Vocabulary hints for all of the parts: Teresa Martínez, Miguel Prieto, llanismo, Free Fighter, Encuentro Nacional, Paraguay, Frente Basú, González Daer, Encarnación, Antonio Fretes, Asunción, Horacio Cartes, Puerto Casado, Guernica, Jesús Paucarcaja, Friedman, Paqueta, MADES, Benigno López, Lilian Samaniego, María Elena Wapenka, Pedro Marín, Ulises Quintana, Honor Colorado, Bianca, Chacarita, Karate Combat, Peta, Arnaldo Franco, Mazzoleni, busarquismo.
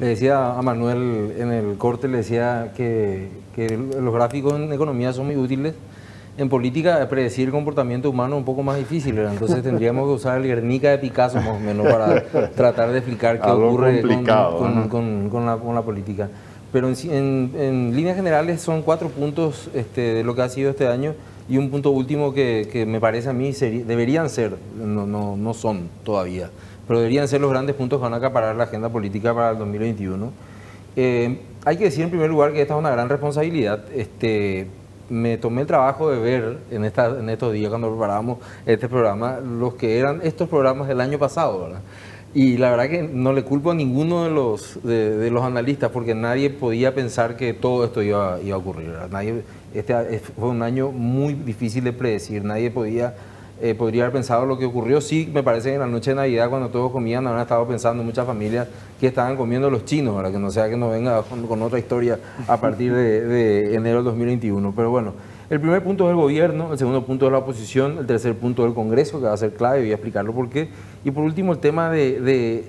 Le decía a Manuel en el corte, le decía que los gráficos en economía son muy útiles. En política, predecir el comportamiento humano es un poco más difícil, ¿verdad? Entonces tendríamos que usar el Guernica de Picasso, más o menos, para tratar de explicar qué ocurre con la política. Pero en líneas generales son 4 puntos de lo que ha sido este año, y un punto último que me parece a mí deberían ser, no son todavía, pero deberían ser los grandes puntos que van a acaparar la agenda política para el 2021. Hay que decir en primer lugar que esta es una gran responsabilidad. Me tomé el trabajo de ver en estos días, cuando preparábamos este programa, los que eran estos programas del año pasado, ¿verdad? Y la verdad que no le culpo a ninguno de los analistas, porque nadie podía pensar que todo esto iba a ocurrir, ¿verdad? Este fue un año muy difícil de predecir, nadie podría haber pensado lo que ocurrió. Sí, me parece que en la noche de Navidad, cuando todos comían, habrán estado pensando muchas familias que estaban comiendo los chinos, ¿verdad? Que no sea que nos venga con otra historia a partir de enero del 2021. Pero bueno, el primer punto es el gobierno, el segundo punto es la oposición, el tercer punto es el Congreso, que va a ser clave, voy a explicarlo por qué. Y por último, el tema de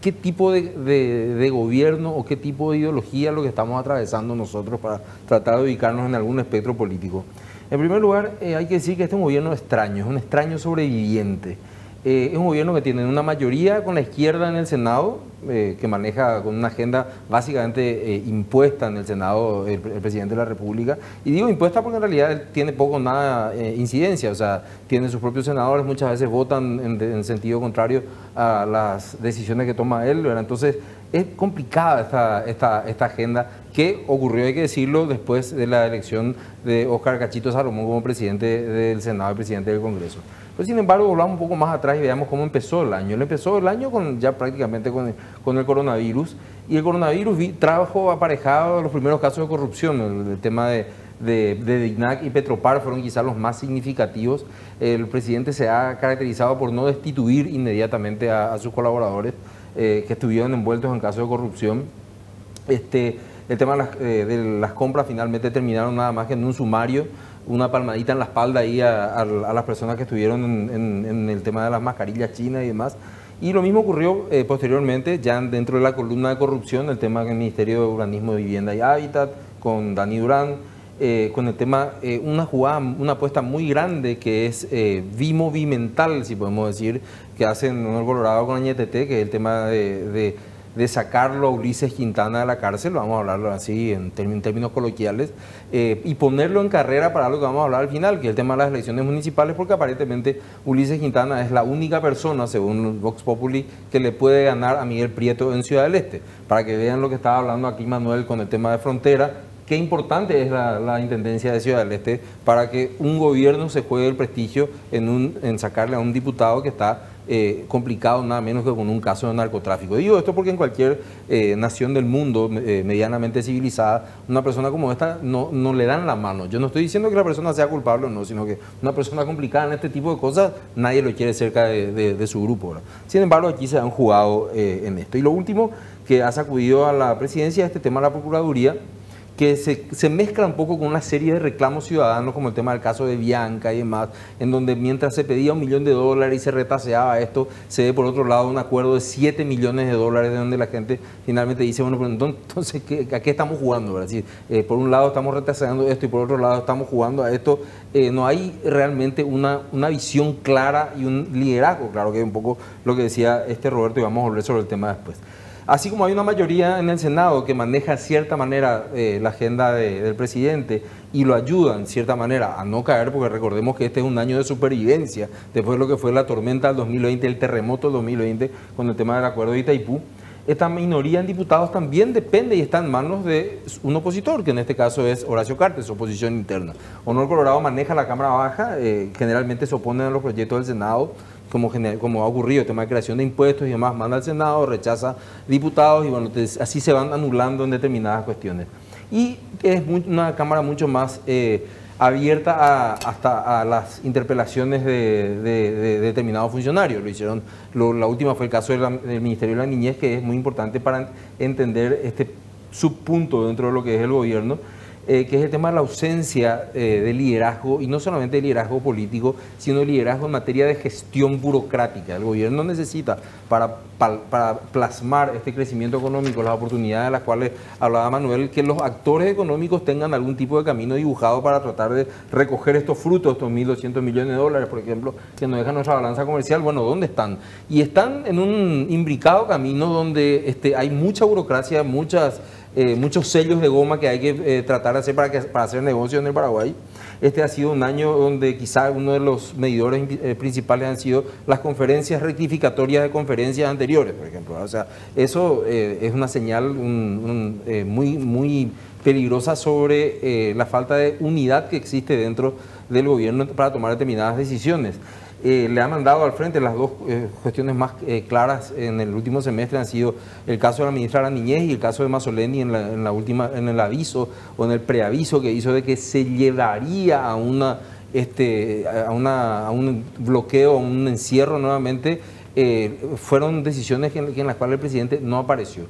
qué tipo de gobierno o qué tipo de ideología es lo que estamos atravesando nosotros para tratar de ubicarnos en algún espectro político. En primer lugar, hay que decir que este es un gobierno extraño, es un extraño sobreviviente. Es un gobierno que tiene una mayoría con la izquierda en el Senado, que maneja con una agenda básicamente impuesta en el Senado el presidente de la República. Y digo impuesta porque en realidad él tiene poco o nada incidencia, o sea, tiene sus propios senadores, muchas veces votan en sentido contrario a las decisiones que toma él, ¿verdad? Entonces, es complicada esta agenda que ocurrió, hay que decirlo, después de la elección de Oscar Cachito Salomón como presidente del Senado y presidente del Congreso. Pero sin embargo, volvamos un poco más atrás y veamos cómo empezó el año. Él empezó el año ya prácticamente con el coronavirus, y el coronavirus trajo aparejado los primeros casos de corrupción. El tema de Dignac y Petropar fueron quizás los más significativos. El presidente se ha caracterizado por no destituir inmediatamente a sus colaboradores que estuvieron envueltos en casos de corrupción. El tema de las compras finalmente terminaron nada más que en un sumario, una palmadita en la espalda ahí a las personas que estuvieron en el tema de las mascarillas chinas y demás. Y lo mismo ocurrió posteriormente, ya dentro de la columna de corrupción, el tema del Ministerio de Urbanismo, de Vivienda y Hábitat, con Dani Durán, con el tema, una apuesta muy grande que es bimovimental, si podemos decir, que hacen Honor Colorado con Añetete, que es el tema de sacarlo a Ulises Quintana de la cárcel, vamos a hablarlo así en términos coloquiales, y ponerlo en carrera para algo que vamos a hablar al final, que es el tema de las elecciones municipales, porque aparentemente Ulises Quintana es la única persona, según Vox Populi, que le puede ganar a Miguel Prieto en Ciudad del Este. Para que vean lo que estaba hablando aquí Manuel con el tema de frontera, qué importante es la Intendencia de Ciudad del Este para que un gobierno se juegue el prestigio en sacarle a un diputado que está complicado nada menos que con un caso de narcotráfico. Digo esto porque en cualquier nación del mundo medianamente civilizada, una persona como esta no le dan la mano. Yo no estoy diciendo que la persona sea culpable o no, sino que una persona complicada en este tipo de cosas, nadie lo quiere cerca de su grupo, ¿verdad? Sin embargo, aquí se han jugado en esto. Y lo último que ha sacudido a la presidencia es este tema de la Procuraduría, que se mezcla un poco con una serie de reclamos ciudadanos, como el tema del caso de Bianca y demás, en donde mientras se pedía $1 millón de dólares y se retaseaba esto, se ve por otro lado un acuerdo de $7 millones de dólares, de donde la gente finalmente dice, bueno, pero entonces, ¿a qué estamos jugando? Es decir, por un lado estamos retaseando esto y por otro lado estamos jugando a esto. No hay realmente una visión clara y un liderazgo, claro, que es un poco lo que decía Roberto, y vamos a volver sobre el tema después. Así como hay una mayoría en el Senado que maneja de cierta manera la agenda del presidente y lo ayuda en cierta manera a no caer, porque recordemos que este es un año de supervivencia, después de lo que fue la tormenta del 2020, el terremoto del 2020 con el tema del acuerdo de Itaipú, esta minoría en diputados también depende y está en manos de un opositor, que en este caso es Horacio Cartes, oposición interna. Honor Colorado maneja la Cámara Baja, generalmente se oponen a los proyectos del Senado, como ha ocurrido, el tema de creación de impuestos y demás, manda al Senado, rechaza diputados y bueno, así se van anulando en determinadas cuestiones. Y es una Cámara mucho más abierta hasta a las interpelaciones de determinados funcionarios. La última fue el caso del Ministerio de la Niñez, que es muy importante para entender este subpunto dentro de lo que es el gobierno. que es el tema de la ausencia de liderazgo, y no solamente de liderazgo político, sino de liderazgo en materia de gestión burocrática. El gobierno necesita, para plasmar este crecimiento económico, las oportunidades de las cuales hablaba Manuel, que los actores económicos tengan algún tipo de camino dibujado para tratar de recoger estos frutos, estos 1.200 millones de dólares, por ejemplo, que nos deja nuestra balanza comercial. Bueno, ¿dónde están? Y están en un imbricado camino donde hay mucha burocracia, muchos sellos de goma que hay que tratar de hacer para hacer negocios en el Paraguay. Este ha sido un año donde quizá uno de los medidores principales han sido las conferencias rectificatorias de conferencias anteriores, por ejemplo. O sea, eso es una señal muy, muy peligrosa sobre la falta de unidad que existe dentro del gobierno para tomar determinadas decisiones. Le ha mandado al frente las dos cuestiones más claras en el último semestre han sido el caso de la ministra de la Niñez y el caso de Mazzoleni en el aviso o en el preaviso que hizo de que se llevaría a un bloqueo, a un encierro nuevamente. Fueron decisiones en las cuales el presidente no apareció.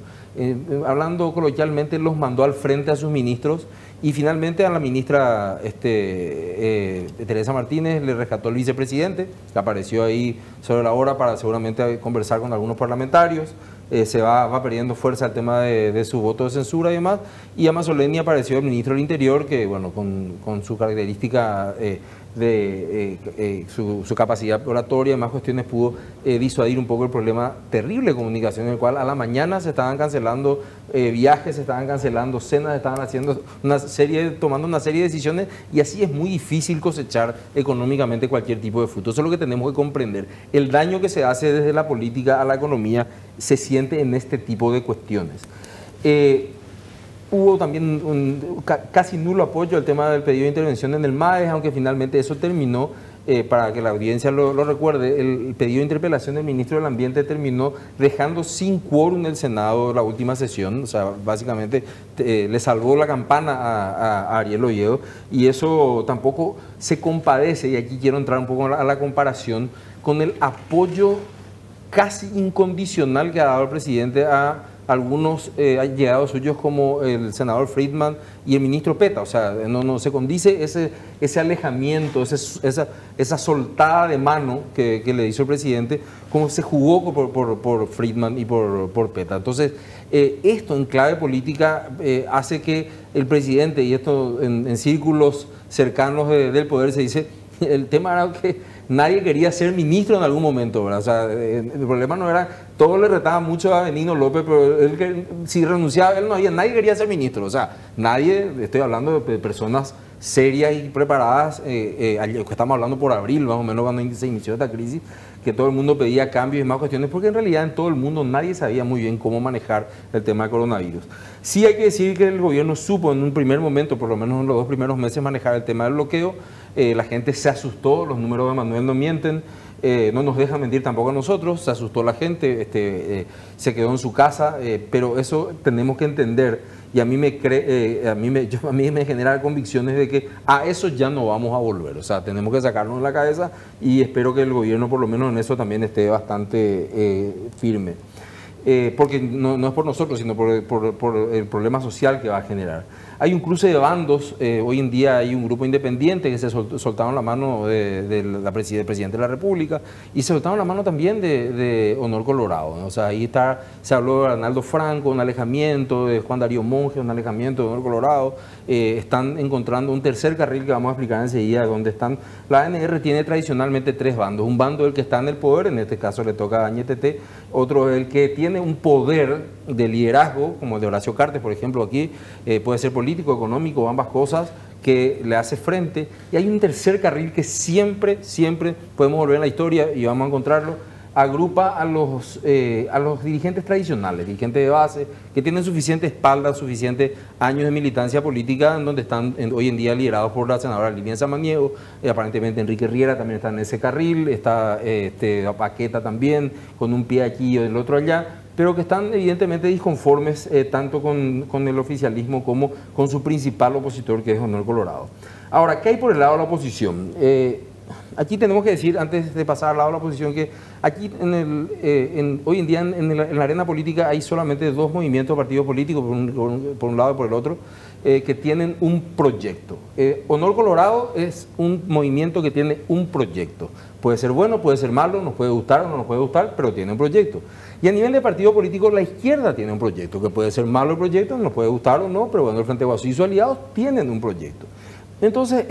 Hablando coloquialmente, los mandó al frente a sus ministros. Y finalmente a la ministra Teresa Martínez le rescató el vicepresidente, que apareció ahí sobre la hora para seguramente conversar con algunos parlamentarios. Se va perdiendo fuerza el tema de su voto de censura y demás. Y a Mazzoleni apareció el ministro del Interior, que bueno, con su característica su capacidad oratoria y más cuestiones pudo disuadir un poco el problema terrible de comunicación en el cual a la mañana se estaban cancelando viajes, se estaban cancelando cenas, se estaban haciendo tomando una serie de decisiones, y así es muy difícil cosechar económicamente cualquier tipo de fruto. Eso es lo que tenemos que comprender. El daño que se hace desde la política a la economía se siente en este tipo de cuestiones. Hubo también un casi nulo apoyo al tema del pedido de intervención en el MADES, aunque finalmente eso terminó, para que la audiencia lo recuerde, el pedido de interpelación del ministro del Ambiente terminó dejando sin quórum el Senado la última sesión. O sea, básicamente le salvó la campana a Ariel Olledo, y eso tampoco se compadece, y aquí quiero entrar un poco a la comparación con el apoyo casi incondicional que ha dado el presidente a algunos allegados suyos como el senador Friedman y el ministro Peta. O sea, no se condice ese alejamiento, esa soltada de mano que le hizo el presidente, como se jugó por Friedman y por Peta. Entonces, esto en clave política hace que el presidente, y esto en círculos cercanos del poder se dice, el tema era que nadie quería ser ministro en algún momento, ¿verdad? O sea, el problema no era, todo le retaba mucho a Benigno López, pero si renunciaba, nadie quería ser ministro. O sea, nadie, estoy hablando de personas serias y preparadas, estamos hablando por abril, más o menos, cuando se inició esta crisis, que todo el mundo pedía cambios y más cuestiones, porque en realidad en todo el mundo nadie sabía muy bien cómo manejar el tema del coronavirus. Sí hay que decir que el gobierno supo en un primer momento, por lo menos en los dos primeros meses, manejar el tema del bloqueo. La gente se asustó, los números de Manuel no mienten, no nos dejan mentir tampoco a nosotros, se asustó la gente, se quedó en su casa, pero eso tenemos que entender, y a mí me genera convicciones de que a eso ya no vamos a volver. O sea, tenemos que sacarnos la cabeza, y espero que el gobierno por lo menos en eso también esté bastante firme, porque no es por nosotros, sino por el problema social que va a generar. Hay un cruce de bandos, hoy en día hay un grupo independiente que se soltaron la mano del presidente de la República, y se soltaron la mano también de Honor Colorado, ¿no? O sea, ahí se habló de Arnaldo Franco, un alejamiento, de Juan Darío Monge, un alejamiento de Honor Colorado. Están encontrando un tercer carril que vamos a explicar enseguida, donde están. La ANR tiene tradicionalmente tres bandos, un bando es el que está en el poder, en este caso le toca a Añetete, otro es el que tiene un poder de liderazgo, como el de Horacio Cartes, por ejemplo, aquí, puede ser político, económico, ambas cosas, que le hace frente. Y hay un tercer carril que siempre, siempre podemos volver a la historia y vamos a encontrarlo, agrupa a los dirigentes tradicionales, dirigentes de base, que tienen suficiente espalda, suficientes años de militancia política, en donde están hoy en día liderados por la senadora Lilian Samaniego, aparentemente Enrique Riera también está en ese carril, está Paqueta también, con un pie aquí y el otro allá, pero que están evidentemente disconformes tanto con el oficialismo como con su principal opositor, que es Honor Colorado. Ahora, ¿qué hay por el lado de la oposición? Aquí tenemos que decir, antes de pasar al lado de la oposición, que aquí hoy en día en la arena política hay solamente dos movimientos de partidos políticos, por un lado y por el otro, que tienen un proyecto. Honor Colorado es un movimiento que tiene un proyecto. Puede ser bueno, puede ser malo, nos puede gustar o no nos puede gustar, pero tiene un proyecto. Y a nivel de partido político, la izquierda tiene un proyecto, que puede ser malo el proyecto, nos puede gustar o no, pero bueno, el Frente Basú y sus aliados tienen un proyecto. Entonces,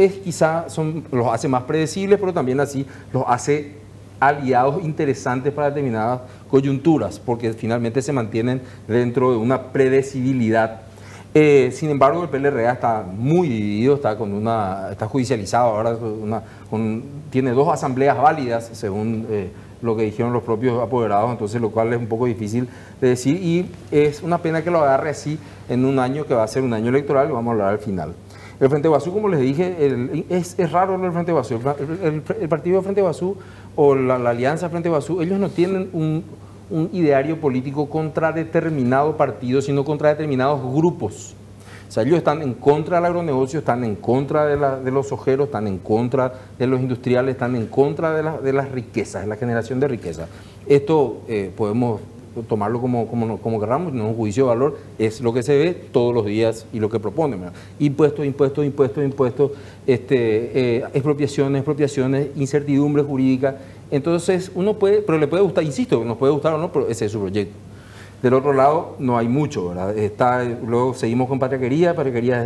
los hace más predecibles, pero también así los hace aliados interesantes para determinadas coyunturas, porque finalmente se mantienen dentro de una predecibilidad. Sin embargo, el PLRA está muy dividido, está judicializado ahora, tiene dos asambleas válidas, según lo que dijeron los propios apoderados, entonces lo cual es un poco difícil de decir, y es una pena que lo agarre así en un año que va a ser un año electoral, lo vamos a hablar al final. El Frente Basú, como les dije, es raro el Frente Basú. El partido Frente Basú o la alianza Frente Basú, ellos no tienen un ideario político contra determinado partido, sino contra determinados grupos. O sea, ellos están en contra del agronegocio, están en contra de los ojeros, están en contra de los industriales, están en contra de las riquezas, de la generación de riquezas. Esto podemos tomarlo como queramos, no es un juicio de valor, es lo que se ve todos los días y lo que proponen, ¿verdad? Impuestos, impuestos, impuestos, impuestos, expropiaciones, expropiaciones, incertidumbre jurídica. Entonces uno puede, pero le puede gustar, insisto, nos puede gustar o no, pero ese es su proyecto. Del otro lado no hay mucho, ¿verdad? Luego seguimos con Patria Querida. Patria Querida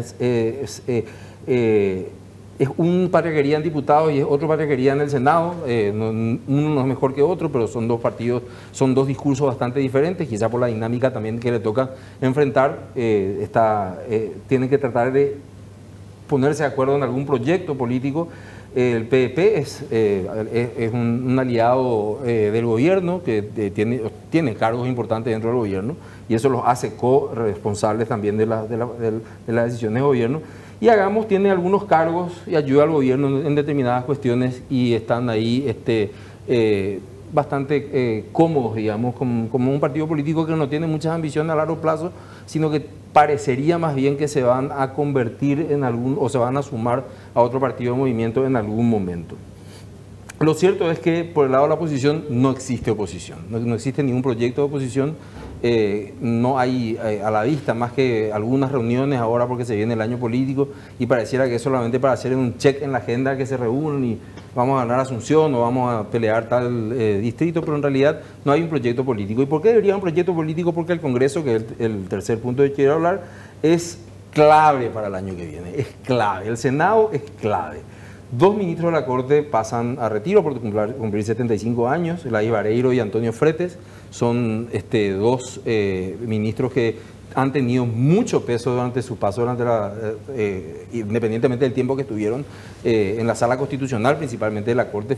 es un Patria Querida en diputados y es otro Patria Querida en el Senado. Uno no es mejor que otro, pero son dos partidos, son dos discursos bastante diferentes, quizá por la dinámica también que le toca enfrentar. Tienen que tratar de ponerse de acuerdo en algún proyecto político. El PDP es un aliado del gobierno que tiene cargos importantes dentro del gobierno, y eso los hace corresponsables también de las decisiones del gobierno. Y Hagamos tiene algunos cargos y ayuda al gobierno en determinadas cuestiones y están ahí bastante cómodos, digamos, como un partido político que no tiene muchas ambiciones a largo plazo, sino que parecería más bien que se van a convertir en algún, o se van a sumar a otro partido de movimiento en algún momento. Lo cierto es que por el lado de la oposición no existe oposición, no existe ningún proyecto de oposición. No hay a la vista más que algunas reuniones ahora porque se viene el año político y pareciera que es solamente para hacer un check en la agenda, que se reúnen y vamos a ganar Asunción o vamos a pelear tal distrito, pero en realidad no hay un proyecto político. ¿Y por qué debería haber un proyecto político? Porque el Congreso, que es el tercer punto que quiero hablar, es clave para el año que viene, es clave, el Senado es clave. Dos ministros de la Corte pasan a retiro por cumplir 75 años, Elaís Vareiro y Antonio Fretes. Son dos ministros que han tenido mucho peso durante su paso, independientemente del tiempo que estuvieron en la sala constitucional, principalmente de la Corte.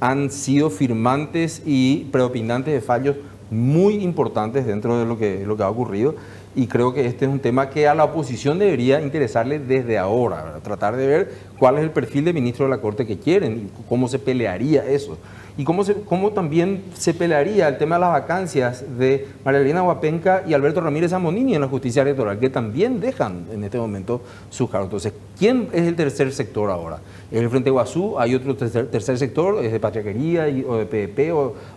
Han sido firmantes y preopinantes de fallos muy importantes dentro de lo que ha ocurrido. Y creo que este es un tema que a la oposición debería interesarle desde ahora, ¿verdad? Tratar de ver cuál es el perfil de ministro de la Corte que quieren y cómo se pelearía eso. Y cómo también se pelearía el tema de las vacancias de María Elena Wapenka y Alberto Ramírez Ammonini en la justicia electoral, que también dejan en este momento sus cargos. Entonces, ¿quién es el tercer sector ahora? ¿Es el Frente Guazú? ¿Hay otro tercer sector? ¿Es de Patria Querida o de PDP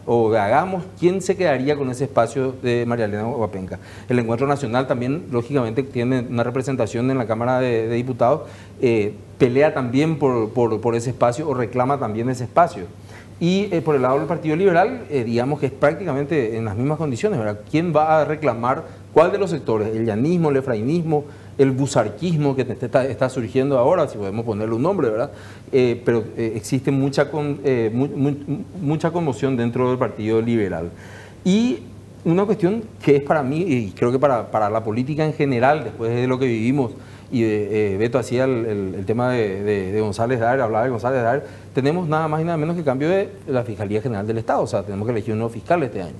o de Hagamos? ¿Quién se quedaría con ese espacio de María Elena Wapenka? El Encuentro Nacional también, lógicamente, tiene una representación en la Cámara de Diputados, pelea también por ese espacio o reclama también ese espacio. Y por el lado del Partido Liberal, digamos que es prácticamente en las mismas condiciones, ¿verdad? ¿Quién va a reclamar cuál de los sectores? ¿El llanismo, el efraínismo, el busarquismo que está surgiendo ahora, si podemos ponerle un nombre, ¿verdad? Pero existe mucha conmoción dentro del Partido Liberal. Y una cuestión que es para mí, y creo que para la política en general, después de lo que vivimos, y Beto hacía el tema de González Daer, hablaba de González Daer, tenemos nada más y nada menos que cambio de la Fiscalía General del Estado, o sea, tenemos que elegir un nuevo fiscal este año.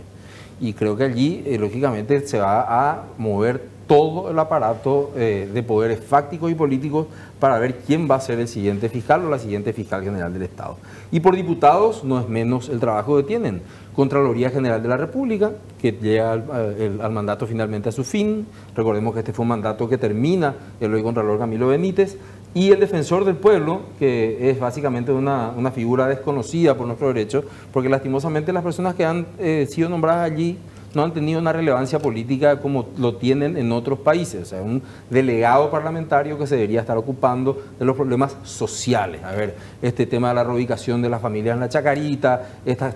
Y creo que allí, lógicamente, se va a mover todo el aparato de poderes fácticos y políticos para ver quién va a ser el siguiente fiscal o la siguiente fiscal general del Estado. Y por diputados no es menos el trabajo que tienen. Contraloría General de la República, que llega al mandato finalmente a su fin. Recordemos que este fue un mandato que termina el hoy Contralor Camilo Benítez. y el defensor del pueblo, que es básicamente una figura desconocida por nuestro derecho, porque lastimosamente las personas que han sido nombradas allí no han tenido una relevancia política como lo tienen en otros países. O sea, un delegado parlamentario que se debería estar ocupando de los problemas sociales. A ver, este tema de la reubicación de las familias en la Chacarita,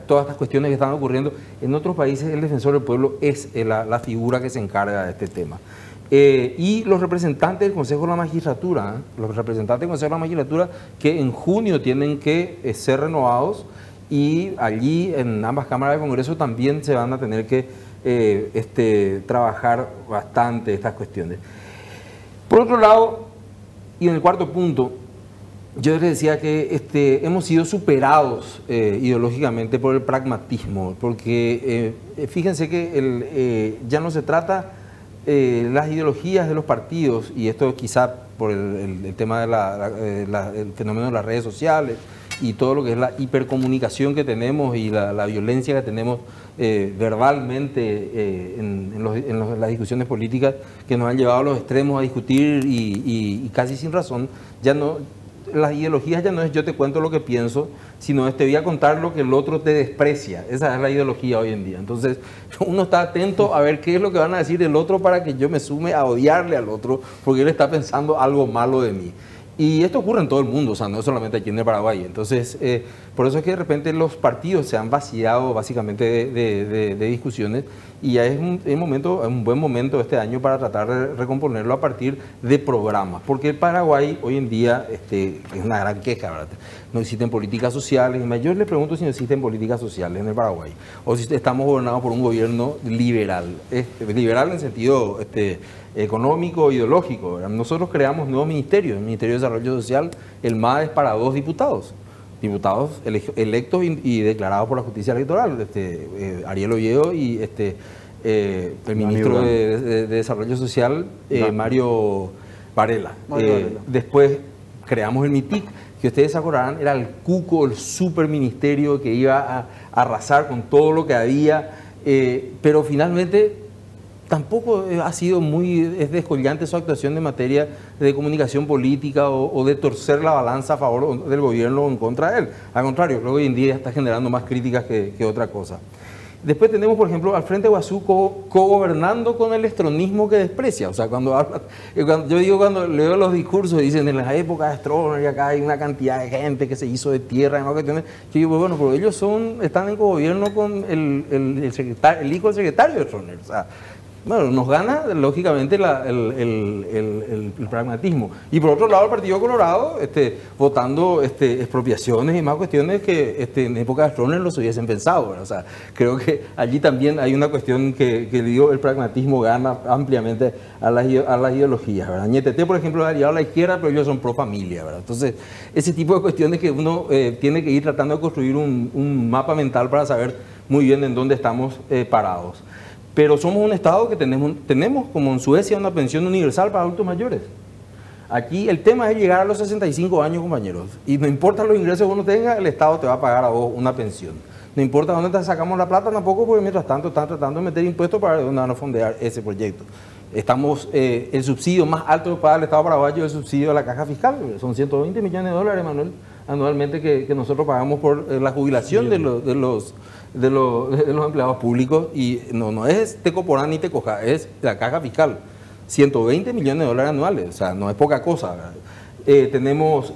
todas estas cuestiones que están ocurriendo. En otros países el defensor del pueblo es la figura que se encarga de este tema. Y los representantes del Consejo de la Magistratura, los representantes del Consejo de la Magistratura que en junio tienen que ser renovados, y allí en ambas cámaras del Congreso también se van a tener que trabajar bastante estas cuestiones. Por otro lado, y en el cuarto punto, yo les decía que hemos sido superados ideológicamente por el pragmatismo, porque fíjense que ya no se trata las ideologías de los partidos, y esto quizá por el tema del fenómeno de las redes sociales, y todo lo que es la hipercomunicación que tenemos y la violencia que tenemos verbalmente en las discusiones políticas, que nos han llevado a los extremos a discutir y casi sin razón. Ya no, las ideologías ya no es yo te cuento lo que pienso, sino es te voy a contar lo que el otro te desprecia. Esa es la ideología hoy en día. Entonces uno está atento a ver qué es lo que van a decir el otro para que yo me sume a odiarle al otro porque él está pensando algo malo de mí. Y esto ocurre en todo el mundo, o sea, no solamente aquí en el Paraguay. Entonces, por eso es que de repente los partidos se han vaciado básicamente de discusiones, y ya es un buen momento este año para tratar de recomponerlo a partir de programas. Porque el Paraguay hoy en día es una gran queja, ¿verdad? No existen políticas sociales. Yo les pregunto si no existen políticas sociales en el Paraguay, o si estamos gobernados por un gobierno liberal, liberal en sentido económico, ideológico. Nosotros creamos nuevos ministerios, el Ministerio de Desarrollo Social, el MADES para 2 diputados electos y declarados por la justicia electoral, Ariel Olledo y el ministro de Desarrollo Social, Mario Varela. Después creamos el MITIC, que ustedes se acordarán, era el cuco, el superministerio que iba a arrasar con todo lo que había, pero finalmente tampoco ha sido es descollante su actuación en materia de comunicación política o de torcer la balanza a favor del gobierno o en contra de él. Al contrario, creo que hoy en día está generando más críticas que otra cosa. Después tenemos, por ejemplo, al Frente Guazú co-gobernando con el estronismo que desprecia. O sea, cuando leo los discursos, dicen en la época de Stroessner y acá hay una cantidad de gente que se hizo de tierra y más cuestiones. Yo digo, bueno, pero ellos están en co-gobierno con el hijo del secretario de Stroessner. O sea, bueno, nos gana lógicamente el pragmatismo. Y por otro lado el Partido Colorado votando expropiaciones y más cuestiones que en época de Stroessner los hubiesen pensado, ¿verdad? O sea, creo que allí también hay una cuestión que digo, el pragmatismo gana ampliamente a las ideologías, ¿verdad? Añetete, por ejemplo, es aliado a la izquierda, pero ellos son pro familia, ¿verdad? Entonces, ese tipo de cuestiones que uno tiene que ir tratando de construir un mapa mental para saber muy bien en dónde estamos parados. Pero somos un Estado que tenemos, como en Suecia, una pensión universal para adultos mayores. Aquí el tema es llegar a los 65 años, compañeros. Y no importa los ingresos que uno tenga, el Estado te va a pagar a vos una pensión. No importa dónde te sacamos la plata tampoco, porque mientras tanto están tratando de meter impuestos para dónde van a fondear ese proyecto. El subsidio más alto para el Estado paraguayo es el subsidio de la caja fiscal. Son 120 millones de dólares, Manuel, anualmente que nosotros pagamos por la jubilación de los empleados públicos, y no es te coporán ni te coja, es la caja fiscal, 120 millones de dólares anuales, o sea, no es poca cosa. Hemos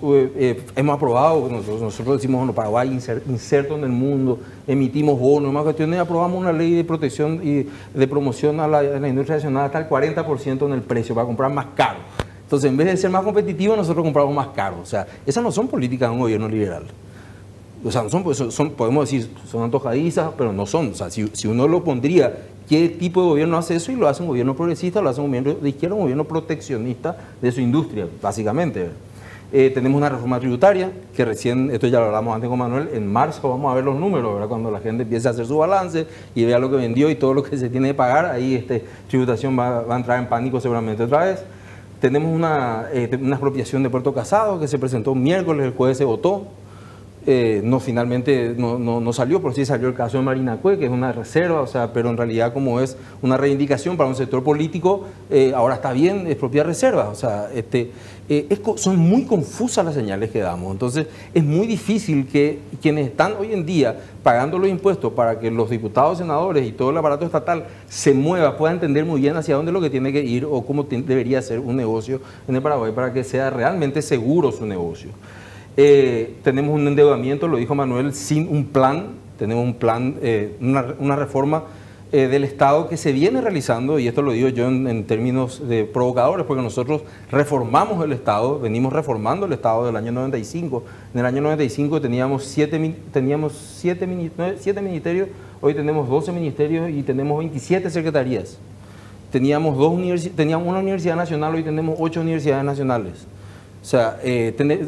aprobado, nosotros decimos, bueno, Paraguay inserto en el mundo, emitimos bonos, más cuestiones, aprobamos una ley de protección y de promoción a la industria nacional hasta el 40% en el precio para comprar más caro. Entonces, en vez de ser más competitivo, nosotros compramos más caro. O sea, esas no son políticas de un gobierno liberal. O sea, podemos decir, son antojadizas, pero no son. O sea, si uno lo pondría, ¿qué tipo de gobierno hace eso? Y lo hace un gobierno progresista, lo hace un gobierno de izquierda, un gobierno proteccionista de su industria, básicamente. Tenemos una reforma tributaria, que recién, esto ya lo hablamos antes con Manuel, en marzo vamos a ver los números, ¿verdad? Cuando la gente empiece a hacer su balance y vea lo que vendió y todo lo que se tiene que pagar, ahí tributación va a entrar en pánico seguramente otra vez. Tenemos una expropiación de Puerto Casado que se presentó un miércoles, el jueves se votó. no, finalmente no salió, por sí salió el caso de Marinacue, que es una reserva, o sea, pero en realidad como es una reivindicación para un sector político, ahora está bien, es propia reserva, o sea, son muy confusas las señales que damos, entonces es muy difícil que quienes están hoy en día pagando los impuestos para que los diputados, senadores y todo el aparato estatal se mueva, pueda entender muy bien hacia dónde es lo que tiene que ir o cómo debería ser un negocio en el Paraguay para que sea realmente seguro su negocio. Tenemos un endeudamiento, lo dijo Manuel, sin un plan, tenemos un plan, una reforma del Estado que se viene realizando, y esto lo digo yo en términos de provocadores, porque nosotros reformamos el Estado, venimos reformando el Estado del año 95, en el año 95 teníamos 7 ministerios, hoy tenemos 12 ministerios y tenemos 27 secretarías, teníamos una universidad nacional, hoy tenemos 8 universidades nacionales. O sea,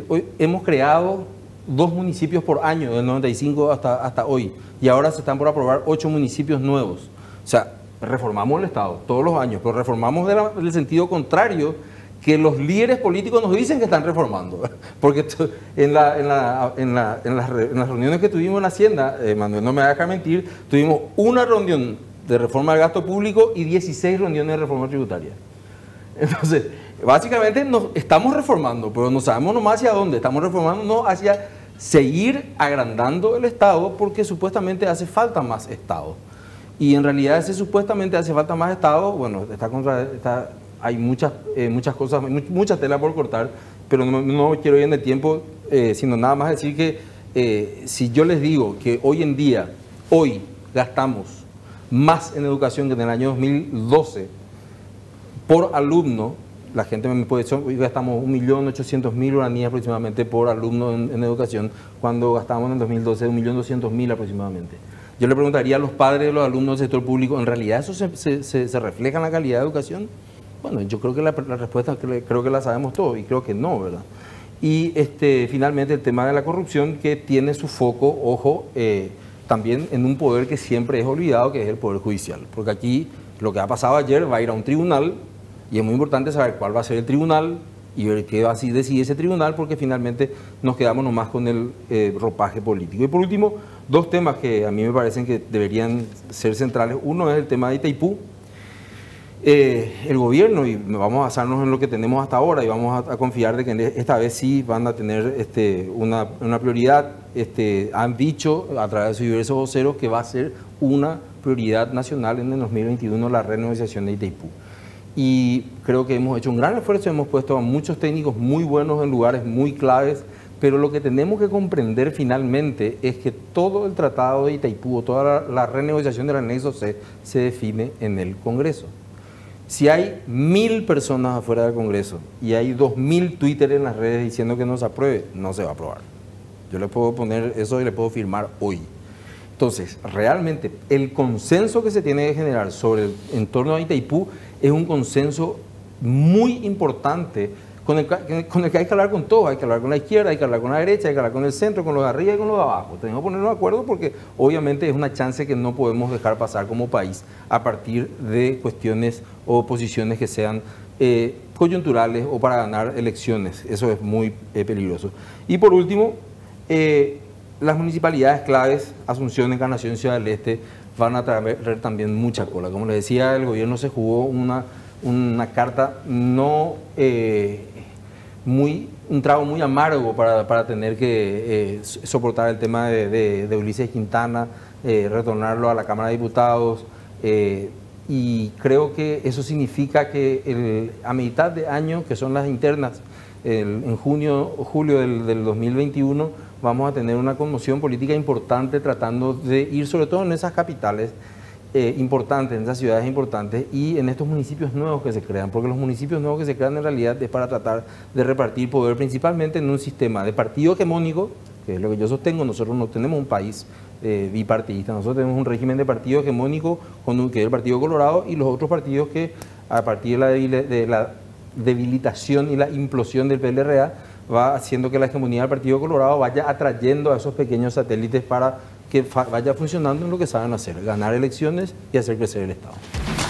hoy hemos creado 2 municipios por año, del 95 hasta hoy, y ahora se están por aprobar 8 municipios nuevos. O sea, reformamos el Estado todos los años, pero reformamos del sentido contrario que los líderes políticos nos dicen que están reformando. Porque en las reuniones que tuvimos en Hacienda, Manuel no me va a dejar mentir, tuvimos una reunión de reforma del gasto público y 16 reuniones de reforma tributaria. Entonces, básicamente nos estamos reformando, pero no sabemos nomás hacia dónde. Estamos reformándonos hacia seguir agrandando el Estado porque supuestamente hace falta más Estado. Y en realidad ese supuestamente hace falta más Estado, bueno, hay muchas cosas, mucha tela por cortar, pero no quiero ir en el tiempo, sino nada más decir que si yo les digo que hoy en día, hoy gastamos más en educación que en el año 2012 por alumno, la gente me puede decir, hoy gastamos 1.800.000 guaraníes aproximadamente por alumno en educación, cuando gastábamos en 2012 1.200.000 aproximadamente. Yo le preguntaría a los padres de los alumnos del sector público, ¿en realidad eso se refleja en la calidad de educación? Bueno, yo creo que la respuesta creo que la sabemos todos, y creo que no, ¿verdad? Y finalmente el tema de la corrupción, que tiene su foco, ojo, también en un poder que siempre es olvidado, que es el Poder Judicial, porque aquí lo que ha pasado ayer va a ir a un tribunal, y es muy importante saber cuál va a ser el tribunal y ver qué va a decidir ese tribunal, porque finalmente nos quedamos nomás con el ropaje político. Y por último, 2 temas que a mí me parecen que deberían ser centrales. Uno es el tema de Itaipú. El gobierno, y vamos a basarnos en lo que tenemos hasta ahora y vamos a confiar de que esta vez sí van a tener una prioridad. Han dicho a través de sus diversos voceros que va a ser una prioridad nacional en el 2021 la renegociación de Itaipú. Y creo que hemos hecho un gran esfuerzo, hemos puesto a muchos técnicos muy buenos en lugares muy claves, pero lo que tenemos que comprender finalmente es que todo el tratado de Itaipú, toda la renegociación del anexo C, se define en el Congreso. Si hay 1.000 personas afuera del Congreso y hay 2.000 Twitter en las redes diciendo que no se apruebe, no se va a aprobar. Yo le puedo poner eso y le puedo firmar hoy. Entonces, realmente el consenso que se tiene que generar sobre el entorno de Itaipú es un consenso muy importante con el que hay que hablar con todos, hay que hablar con la izquierda, hay que hablar con la derecha, hay que hablar con el centro, con los de arriba y con los de abajo. Tenemos que ponernos de acuerdo porque obviamente es una chance que no podemos dejar pasar como país a partir de cuestiones o posiciones que sean coyunturales o para ganar elecciones. Eso es muy peligroso. Y por último, las municipalidades claves, Asunción, Encarnación, Ciudad del Este, van a traer también mucha cola. Como les decía, el gobierno se jugó una carta no un trago muy amargo para tener que soportar el tema de Ulises Quintana, retornarlo a la Cámara de Diputados, y creo que eso significa que a mitad de año, que son las internas, en junio o julio del 2021, vamos a tener una conmoción política importante tratando de ir sobre todo en esas capitales importantes, en esas ciudades importantes y en estos municipios nuevos que se crean, porque los municipios nuevos que se crean en realidad es para tratar de repartir poder principalmente en un sistema de partido hegemónico, que es lo que yo sostengo. Nosotros no tenemos un país bipartidista, nosotros tenemos un régimen de partido hegemónico que es el Partido Colorado y los otros partidos que a partir de la debilitación y la implosión del PLRA va haciendo que la hegemonía del Partido Colorado vaya atrayendo a esos pequeños satélites para que vaya funcionando en lo que saben hacer, ganar elecciones y hacer crecer el Estado.